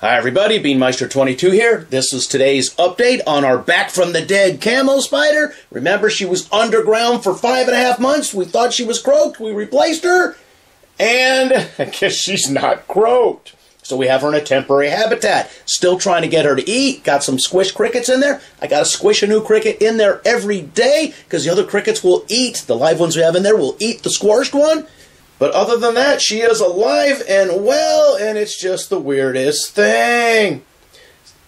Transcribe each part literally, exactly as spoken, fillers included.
Hi everybody, Beanmeister twenty-two here. This is today's update on our Back from the Dead Camel Spider. Remember, she was underground for five and a half months. We thought she was croaked. We replaced her. And I guess she's not croaked. So we have her in a temporary habitat. Still trying to get her to eat. Got some squish crickets in there. I got to squish a new cricket in there every day because the other crickets will eat. The live ones we have in there will eat the squashed one. But other than that, she is alive and well, and it's just the weirdest thing.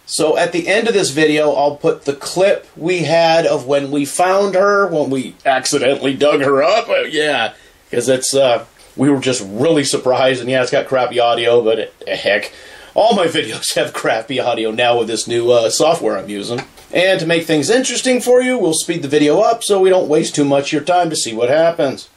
So at the end of this video, I'll put the clip we had of when we found her, when we accidentally dug her up. Yeah, because it's uh, we were just really surprised, and yeah, it's got crappy audio, but it, heck, all my videos have crappy audio now with this new uh, software I'm using. And to make things interesting for you, we'll speed the video up so we don't waste too much of your time to see what happens.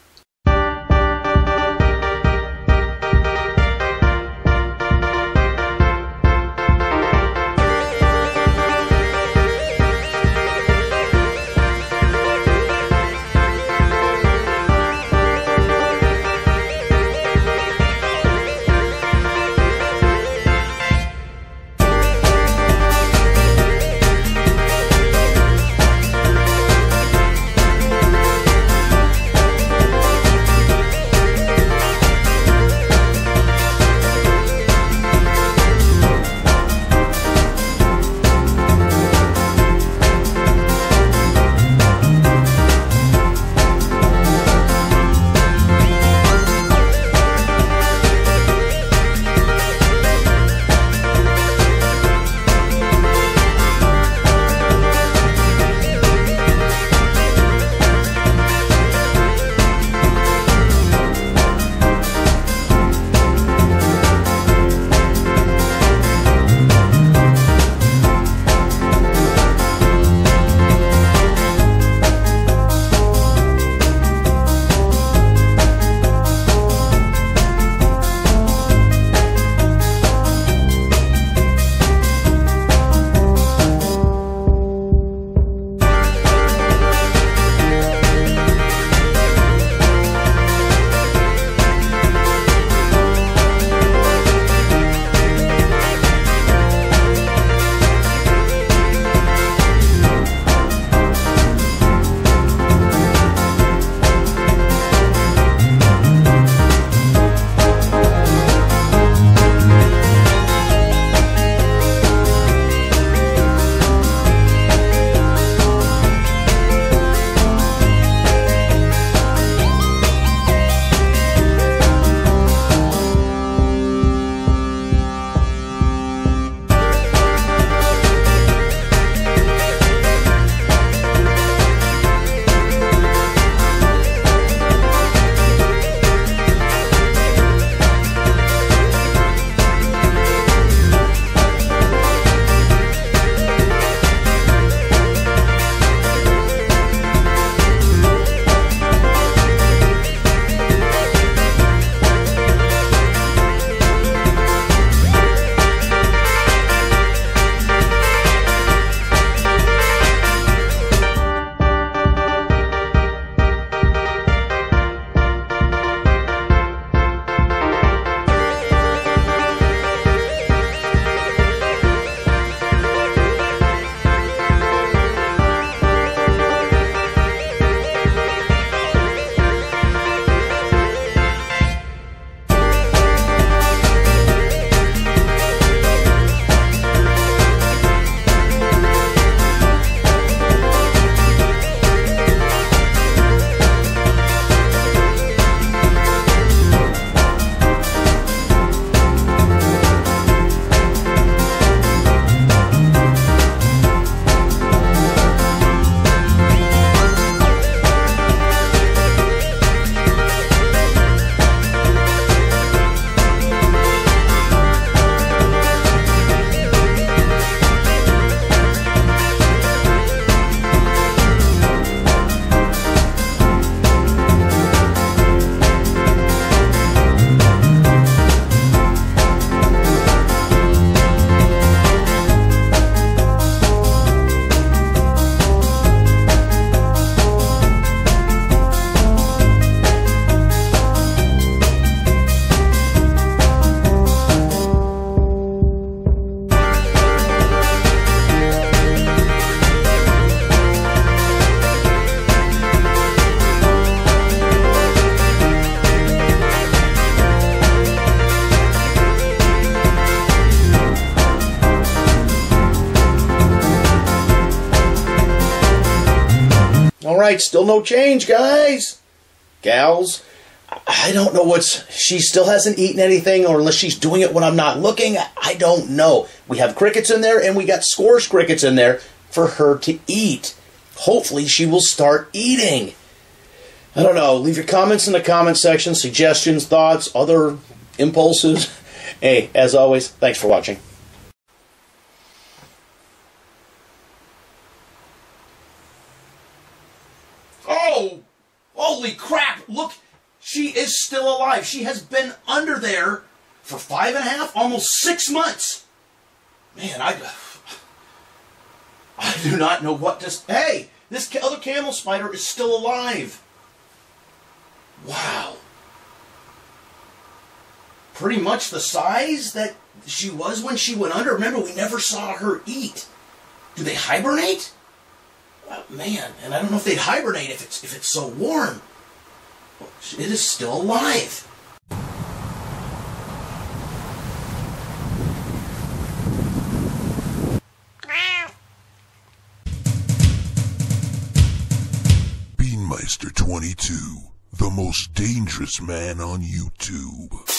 right, still no change, guys. Gals. I don't know what's... She still hasn't eaten anything, or unless she's doing it when I'm not looking. I don't know. We have crickets in there, and we got scorched crickets in there for her to eat. Hopefully, she will start eating. I don't know. Leave your comments in the comment section, suggestions, thoughts, other impulses. Hey, as always, thanks for watching. Oh! Holy crap! Look! She is still alive. She has been under there for five and a half, almost six months. Man, I, I do not know what to... Hey, this other camel spider is still alive. Wow. Pretty much the size that she was when she went under. Remember, we never saw her eat. Do they hibernate? Oh, man, and I don't know if they'd hibernate if it's, if it's so warm. It is still alive. Beanmeister twenty-two, the most dangerous man on YouTube.